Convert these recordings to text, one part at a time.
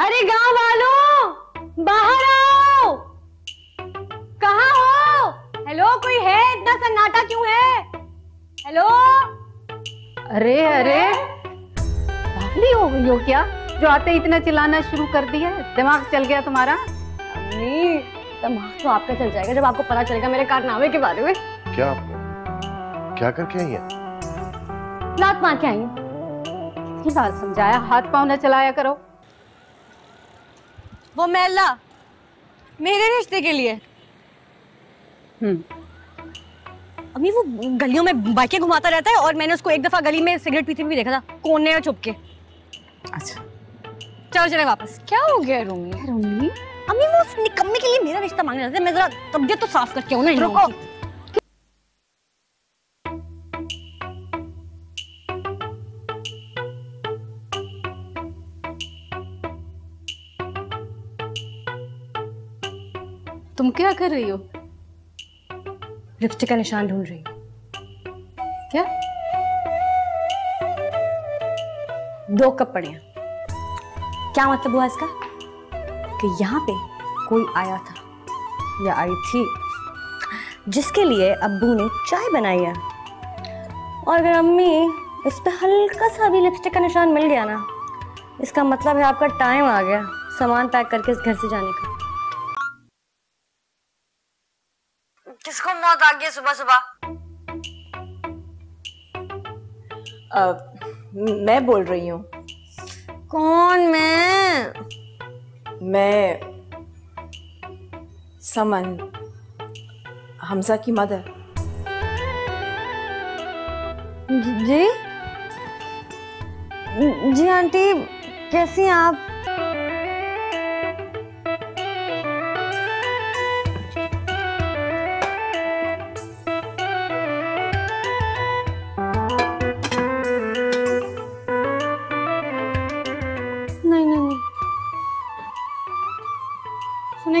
अरे गांव वालों बाहर आओ, कहाँ हो? हेलो, कोई है? इतना सन्नाटा क्यों है? हेलो, अरे अरे पागल हो गई हो क्या जो आते ही इतना चिल्लाना शुरू कर दिया? दिमाग चल गया तुम्हारा? नहीं, दिमाग तो आपका चल जाएगा जब आपको पता चलेगा मेरे कारनामे के बारे में। क्या आप क्या करके आई है? लात मार के आई हूँ। बात समझाया, हाथ पाँव न चलाया करो। वो मैला मेरे रिश्ते के लिए। अभी वो गलियों में बाइकें घुमाता रहता है और मैंने उसको एक दफा गली में सिगरेट पीते भी देखा था, कोने में छुपके। अच्छा चलो चले वापस। क्या हो गया रोमी? अभी वो उस निकम्मे के लिए मेरा रिश्ता मांगने रहता है। मैं जरा तबीयत तो साफ करके आऊं ना। रुको, तुम क्या कर रही हो? लिपस्टिक का निशान ढूंढ रही हूँ। क्या? दो कप पड़े हैं। क्या मतलब हुआ इसका? कि यहाँ पे कोई आया था या आई थी जिसके लिए अब्बू ने चाय बनाई है, और अगर अम्मी इस पे हल्का सा भी लिपस्टिक का निशान मिल गया ना, इसका मतलब है आपका टाइम आ गया सामान पैक करके इस घर से जाने का। किसको मौत आ गई सुबह सुबह? मैं बोल रही हूँ। कौन? मैं समन, हमजा की मदर। जी जी आंटी, कैसी हैं आप?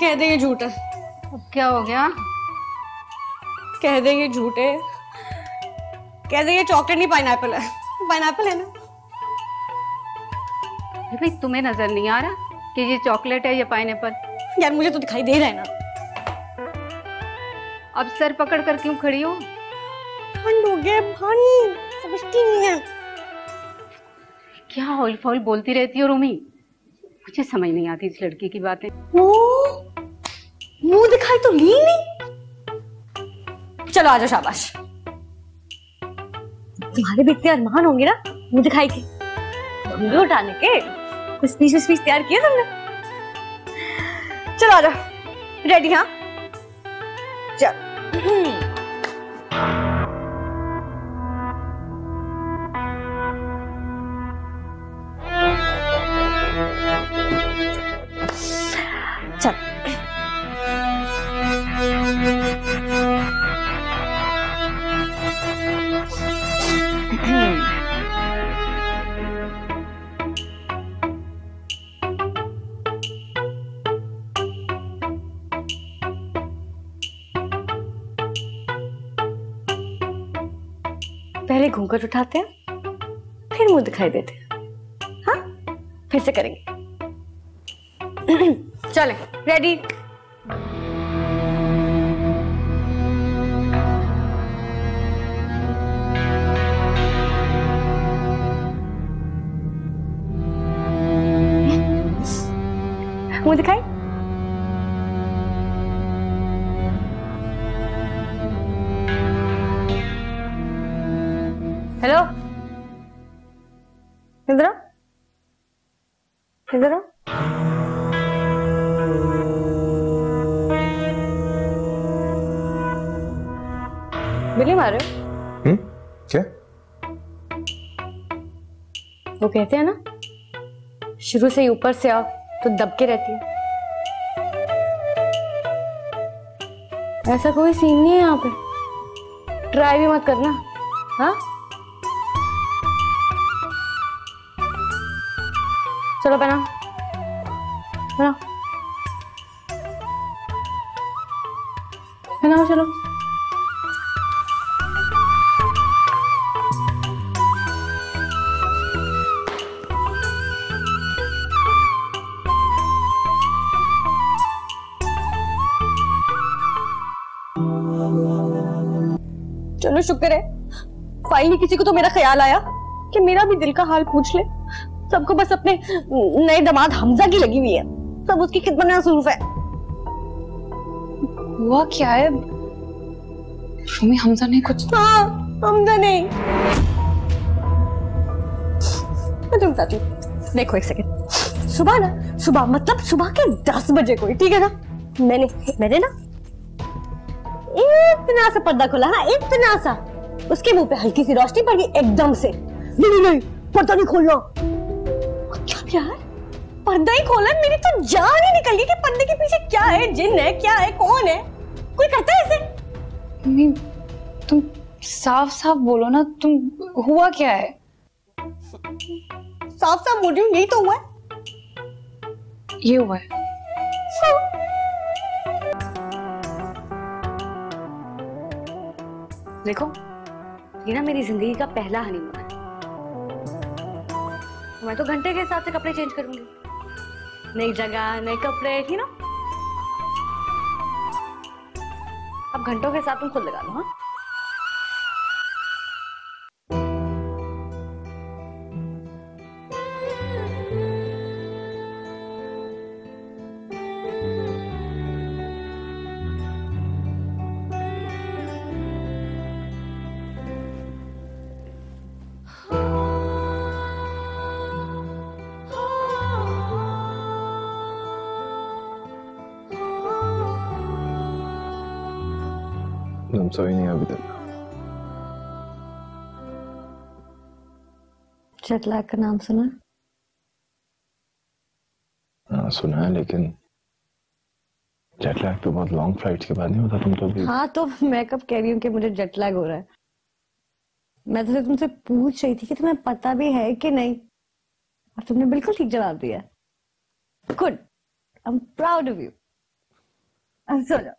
कह दे ये झूठ है। अब क्या हो गया? कह दे ये झूठ है, कह दे ये चॉकलेट नहीं पाइनएप्पल है। पाइनएप्पल है ना भाई? तुम्हें नजर नहीं आ रहा कि ये चॉकलेट है या पाइनएप्पल? यार मुझे तो दिखाई दे रहा है ना। अब सर पकड़ कर क्यों खड़ी हो? भंड हो गया, भंड समझती नहीं है। क्या हौल फौल बोलती रहती हो रूमी, मुझे समझ नहीं आती इस लड़की की बातें। मुंह दिखाई तो ली नहीं। चलो आ जाओ, शाबाश। तुम्हारे भी इतने अरमान होंगे ना मुंह दिखाई के, मुंह उठाने के। कुछ स्पीच तैयार किया तुमने? चलो आ जाओ, रेडी? हाँ चल। पहले घूंघट उठाते हैं, फिर मुंह दिखाई देते हैं। हाँ फिर से करेंगे। चले रेडी? मुंह दिखाई। हेलो इधर इधर। बिल्ली मारे? क्या? वो कहते हैं ना, शुरू से ही ऊपर से आओ तो दबके रहती है। ऐसा कोई सीन नहीं है यहाँ पे, ट्राई भी मत करना। हाँ चलो पहना पहना पहना। चलो चलो शुक्र है फाइनली किसी को तो मेरा ख्याल आया कि मेरा भी दिल का हाल पूछ ले। सबको बस अपने नए दामाद हमजा की लगी हुई है, सब उसकी खिदमत में मसरूफ है। हुआ क्या है शूमी? हमजा ने कुछ? हाँ हमजा ने। मैं तुम बताती हूँ, देखो एक सेकंड। सुबह ना सुबह मतलब सुबह के 10 बजे को, ठीक है ना, मैंने ना इतना सा पर्दा खोला, हाँ इतना सा, उसके मुंह पे हल्की सी रोशनी पड़ गई एकदम से। नहीं नहीं पर्दा नहीं खोलना। क्या यार पर्दा ही खोला? मेरी तो जान ही निकल गई कि पर्दे के पीछे क्या है, जिन है क्या है, कौन है, कोई करता है ऐसे? मैं तुम साफ साफ बोलो ना, तुम हुआ क्या है? साफ साफ बोल रही हूँ, यही तो हुआ है, ये हुआ है। देखो ये ना मेरी जिंदगी का पहला हनीमून है, मैं तो घंटे के हिसाब से कपड़े चेंज करूंगी, नई जगह नए कपड़े, ठीक ना? अब घंटों के हिसाब तुम खुद लगा लो। हाँ सोई नहीं अभी तक। जेट लैग का नाम सुना? हाँ सुना है, लेकिन जेट लैग तो बहुत लॉन्ग फ्लाइट्स के बाद नहीं होता। तुम तो भी। हाँ तो मैं कब कह रही हूँ कि मुझे जेट लैग हो रहा है? मैं तो तुमसे पूछ रही थी कि तुम्हें पता भी है कि नहीं, और तुमने बिल्कुल ठीक जवाब दिया। Good, I am proud of you. अब सो जाओ।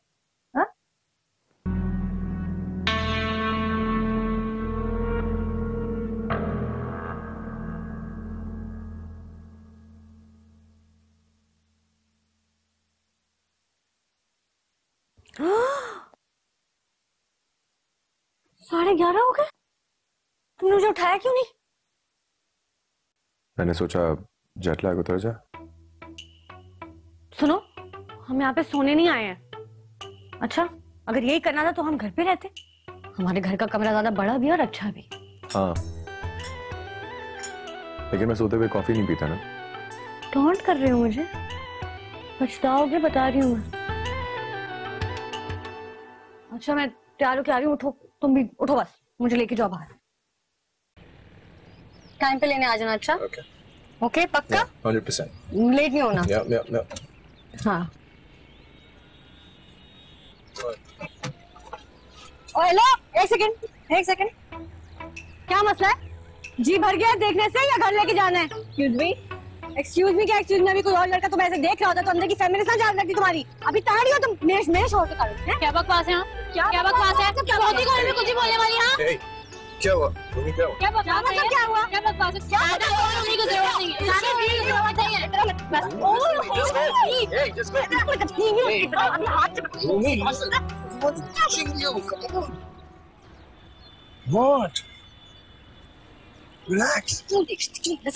$11:30 हो गए, तुमने मुझे उठाया क्यों नहीं? मैंने सोचा जेट लैग उतर जा। सुनो हम यहाँ पे सोने नहीं आए हैं। अच्छा अगर यही करना था तो हम घर पे रहते, हमारे घर का कमरा ज्यादा बड़ा भी और अच्छा भी। हाँ लेकिन मैं सोते हुए कॉफी नहीं पीता ना। टॉन्ट कर रहे हो मुझे? पछताओगे बता रही हूँ मैं। अच्छा मैं तैयार होकर आ रही हूँ, उठो तुम भी, उठो बस, मुझे लेके जाओ बाहर। टाइम पे लेने आ जाना। अच्छा ओके ओके पक्का? 100%। लेट नहीं होना। हाँ हेलो एक सेकंड, क्या मसला है? जी भर गया है देखने से या घर लेके जाना है? एक्सक्यूज मी क्या एक्सक्यूज मी? अभी कोई और लड़का तुम ऐसे देख रहा होता तो अंदर की फैमिली से जान लगती तुम्हारी। अभी ताड़ी हो तुम, मेरे शोर से ताड़ी। क्या बकवास है? क्या बकवास है? बहुत ही कोने में कुछ ही बोलने वाली। हाँ क्या हुआ? क्या बकवास है? क्या हुआ? क्या बकवास है? ज्यादा बोलने की जरूरत नहीं है, ज्यादा बोलने की जरूरत नहीं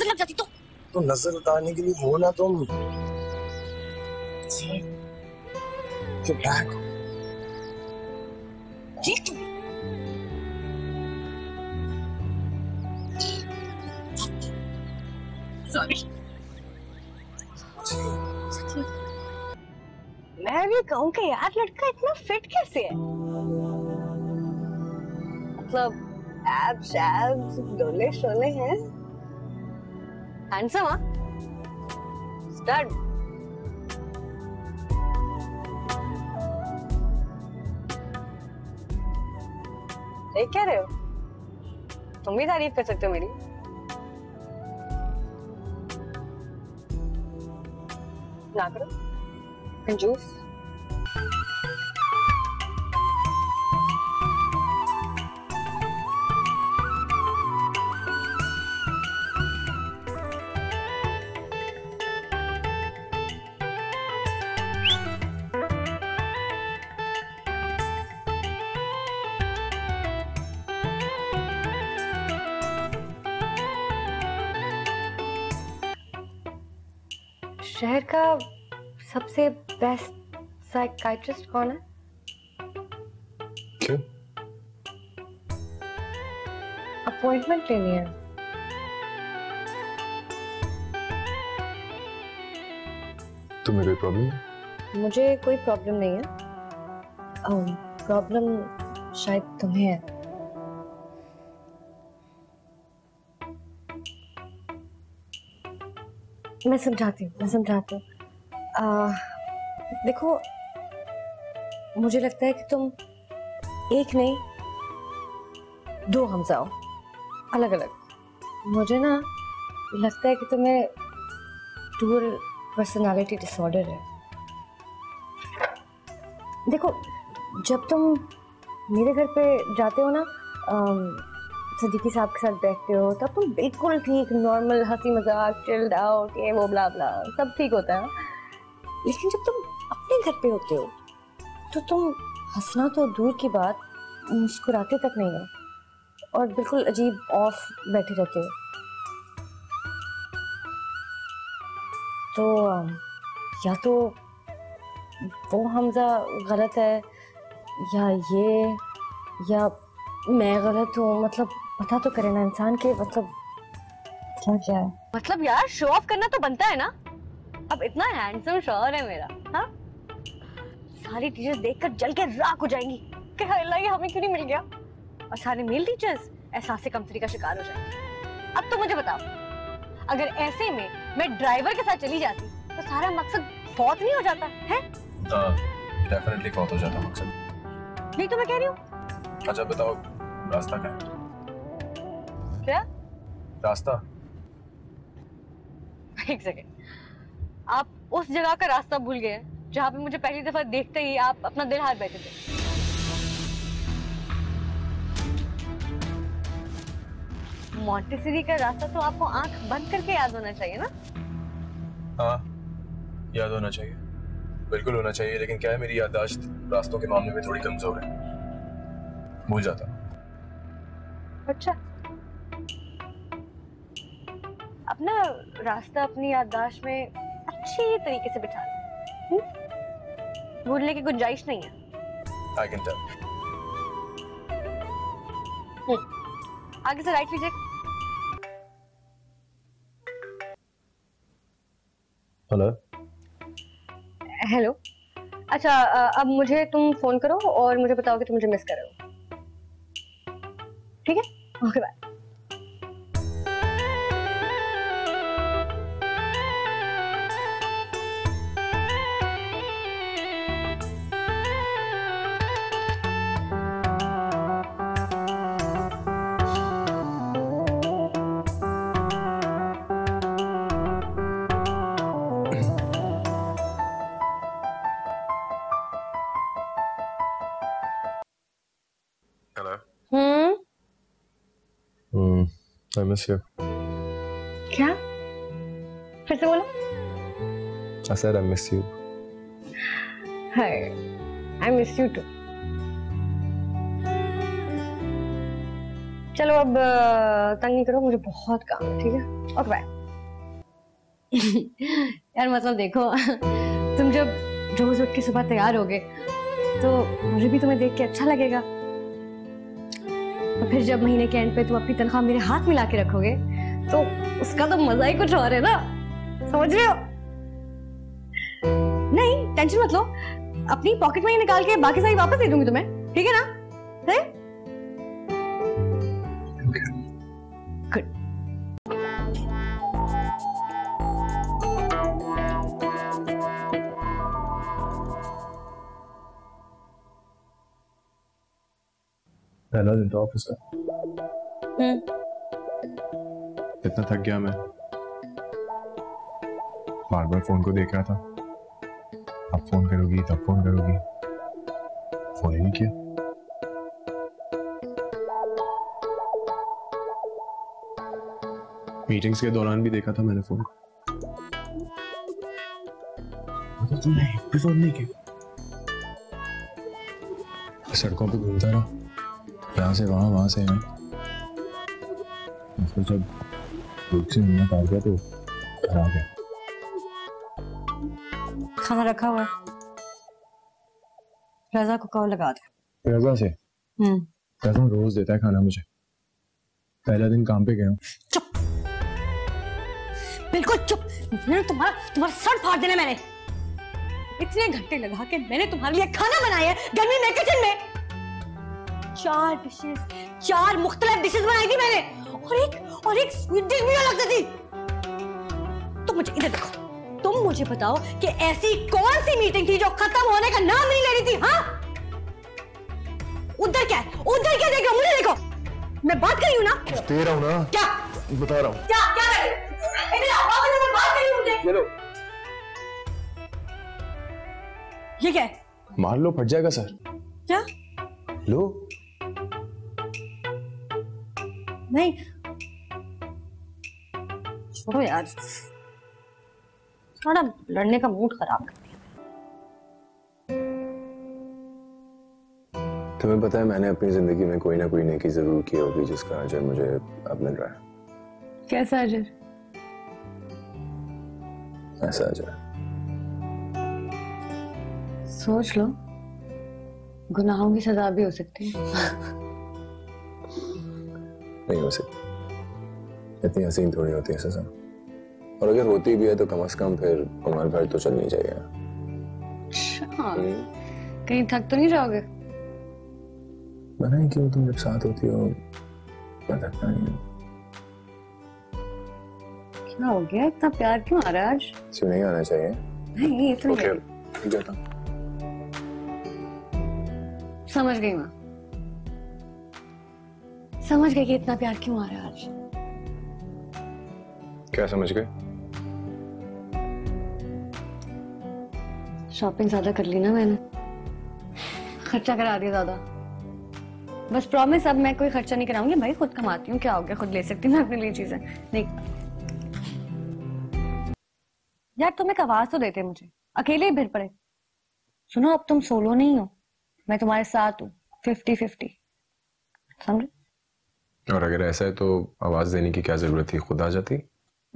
है। बस तुम नजर उतारने के लिए हो ना तुम। Sorry. मैं भी कहूँ कि यार लड़का इतना फिट कैसे है? मतलब abs डोले शोले हैं, हैंडसम। स्टड कह रहे हो? तुम भी तारीफ कर सकते हो मेरी। ना करो कंजूस। शहर का सबसे बेस्ट साइकाइट्रिस्ट कौन है? क्यों? अपॉइंटमेंट लेनी है। तुम्हें कोई प्रॉब्लम है? मुझे कोई प्रॉब्लम नहीं है। प्रॉब्लम शायद तुम्हें है। मैं समझाती हूँ। देखो, मुझे लगता है कि तुम एक नहीं दो हमज़ा हो, अलग अलग। मुझे ना लगता है कि तुम्हें डुअल पर्सनालिटी डिसऑर्डर है। देखो, जब तुम मेरे घर पे जाते हो ना, सदीकी साहब के साथ बैठते हो, तब तुम बिल्कुल ठीक, नॉर्मल, हंसी मजाक, चिल्ड आउट, ये वो ब्ला ब्ला, सब ठीक होता है। लेकिन जब तुम अपने घर पे होते हो तो तुम हंसना तो दूर की बात, मुस्कुराते तक नहीं हो और बिल्कुल अजीब ऑफ बैठे रहते हो। तो या तो वो हमजा गलत है या ये या मैं गलत हूँ। मतलब पता तो करे ना इंसान के मतलब क्या है। मतलब यार, शो ऑफ करना तो बनता है ना। अब इतना हैंडसम शौहर है मेरा, हाँ, सारी टीचर्स देखकर जल के राख हो जाएंगी कि हाय अल्लाह, ये हमें क्यों नहीं मिल गया। और सारे मेल टीचर्स एहसास कमतरी का शिकार हो जाएंगे। अब तो मुझे बताओ, अगर ऐसे में मैं ड्राइवर के साथ चली जाती तो सारा मकसद फौत नहीं हो जाता है? डेफिनेटली फौत हो जाता मकसद। नहीं तो मैं कह रही हूँ। अच्छा बताओ, रास्ता क्या है? क्या रास्ता? एक सेकेंड, आप उस जगह का रास्ता भूल गए हैं जहाँ पे मुझे पहली दफा देखते ही आप अपना दिल हार बैठे थे। मॉन्टेसरी का रास्ता तो आपको आंख बंद करके याद होना चाहिए ना। हाँ, याद होना चाहिए, बिल्कुल होना चाहिए। लेकिन क्या है, मेरी याददाश्त रास्तों के मामले में थोड़ी कमजोर है, भूल जाता। अच्छा, अपना रास्ता अपनी याददाश्त में अच्छी तरीके से बिठा लो, भूलने की गुंजाइश नहीं है। I can tell. आगे से राइट लीजिए। हेलो। हेलो। अच्छा, अब मुझे तुम फोन करो और मुझे बताओ कि तुम मुझे मिस कर रहे हो, ठीक है? Okay bye. I miss you. क्या? फिर से बोलो। I said I miss you. Hi, I miss you too. चलो अब तंग नहीं करो, मुझे बहुत काम है, ठीक है? Okay bye. यार मतलब देखो, तुम जब रोज उठ के सुबह तैयार होगे तो मुझे भी तुम्हें देख के अच्छा लगेगा। फिर जब महीने के एंड पे तुम अपनी तनख्वाह मेरे हाथ में लाके रखोगे तो उसका तो मजा ही कुछ और है ना, समझ रहे हो? नहीं, टेंशन मत लो, अपनी पॉकेट मनी निकाल के बाकी सारी वापस दे दूंगी तुम्हें, ठीक है ना? गुड। पहला दिन तो ऑफिस का, इतना थक गया मैं। बार बार फोन को देख रहा था, अब फोन करोगी तब फोन करोगी, फोन ही नहीं किया। मीटिंग्स के दौरान भी देखा था मैंने फोन को, तुमने एक भी फोन नहीं किया। सड़कों पे घूमता रहा, यहाँ से वहाँ, वहाँ से मैं, जब से हिम्मत आ गया तो घर आ गया। खाना रखा हुआ है, रजा को कॉल लगा दे। रजा से? रजा रोज देता है खाना मुझे, पहला दिन काम पे गया हूँ। चुप, बिल्कुल चुप। तुम्हारा सर फाड़ देना मैंने। इतने घंटे लगा के मैंने तुम्हारे लिए खाना बनाया है गर्मी में, किचन में 4 मुख्तलिफ डिशेस बनाई थी मैंने, और एक स्वीट डिश भी अलग से थी। तुम मुझे इधर देखो, तुम मुझे बताओ कि ऐसी कौन सी मीटिंग थी जो खत्म होने का नाम नहीं ले रही थी? हाँ, उधर क्या देख रहे हो? मुझे देखो, मैं बात कर रही हूँ ना, दे रहा हूँ ना, क्या बता रहा हूँ, क्या क्या इधर आओ, मैं बात कर रही हूँ। चलो, ये क्या है? मार लो, फट जाएगा सर। क्या लो? नहीं छोड़ो यार, थोड़ा लड़ने का मूड खराब कर दिया। तुम्हें पता है मैंने अपनी जिंदगी में कोई ना कोई नेकी जरूर की होगी जिसका अजर मुझे अब मिल रहा है। कैसा अजर? ऐसा अजर। सोच लो, गुनाहों की सजा भी हो सकती है। नहीं हो सकती, इतनी हसीन थोड़ी होती है सजा, और अगर होती भी है तो कम से कम फिर उम्र भर तो चलनी चाहिए। अच्छा, कहीं थक तो नहीं जाओगे? मैंने क्यों, तुम जब साथ होती हो मैं थकता नहीं। क्या हो गया, इतना प्यार क्यों आ रहा है आज? क्यों नहीं आना चाहिए? नहीं, ये तो नहीं जाता। समझ गई माँ, समझ गई कि इतना प्यार क्यों आ रहा है आज। क्या समझ गए? शॉपिंग ज्यादा कर ली ना मैंने, खर्चा करा दिया ज्यादा। बस प्रॉमिस, अब मैं कोई खर्चा नहीं कराऊंगी भाई, खुद कमाती हूँ, क्या हो गया, खुद ले सकती हूँ मैं अपने लिए चीजें। नहीं यार, तुम एक आवाज तो देते मुझे, अकेले ही भिड़ पड़े। सुनो, अब तुम सोलो नहीं हो, मैं तुम्हारे साथ हूँ, 50-50, समझे? और अगर ऐसा है तो आवाज देने की क्या जरूरत थी, खुद आ जाती।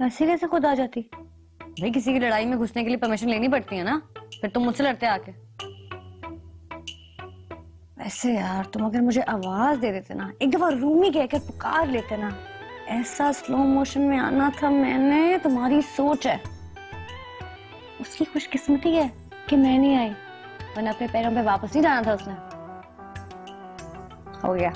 ऐसे कैसे खुद आ जाती? भाई किसी की लड़ाई में घुसने के लिए परमिशन लेनी पड़ती है ना, फिर तुम मुझसे लड़ते आके। वैसे यार, तुम अगर मुझे आवाज दे देते ना, एक दफा रूमी कहकर पुकार लेते ना। ऐसा स्लो मोशन में आना था मैंने, तुम्हारी सोच है। उसकी खुशकिस्मती है कि मैं नहीं आई, वरना अपने पैरों पे वापस नहीं जाना था उसने। हो गया,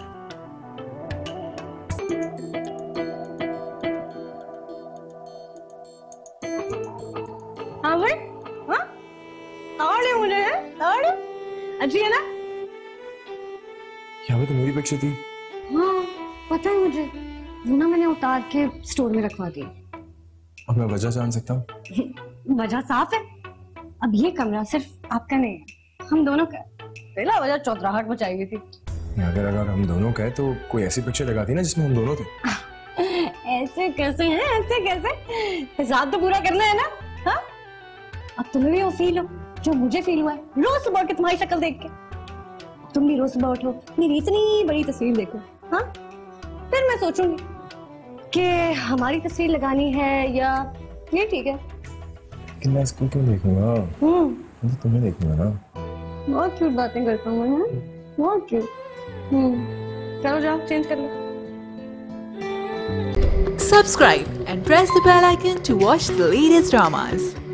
अच्छी है ना? यहाँ पे तो मेरी पिक्चर थी। हाँ, पता है मुझे, वो ना मैंने उतार के स्टोर में रखवा दी। अब मैं वजह जान सकता हूँ? वजह साफ है, अब ये कमरा सिर्फ आपका नहीं है, हम दोनों का। पहला वजह चौतराहट मचाई थी। अगर हम दोनों का है तो कोई ऐसी पिक्चर लगाती ना जिसमें हम दोनों थे। ऐसे कैसे है, ऐसे कैसे? हिसाब तो पूरा करना है ना। हाँ, अब तुम्हें भी वो फील हो जो मुझे फील हुआ है रोज सुबह उठ के तुम्हारी शक्ल देख के। तुम भी रोज सुबह उठो, मेरी इतनी बड़ी तस्वीर देखो। हाँ, फिर मैं सोचूंगी कि हमारी तस्वीर लगानी है या ये ठीक है। मैं इसको क्यों देखूंगा? मैं तो तुम्हें देखूंगा ना। बहुत क्यूट बातें करता हूँ मैं, बहुत क्यूट। चलो जाओ, चेंज कर लो। Subscribe and press the bell icon to watch the latest dramas.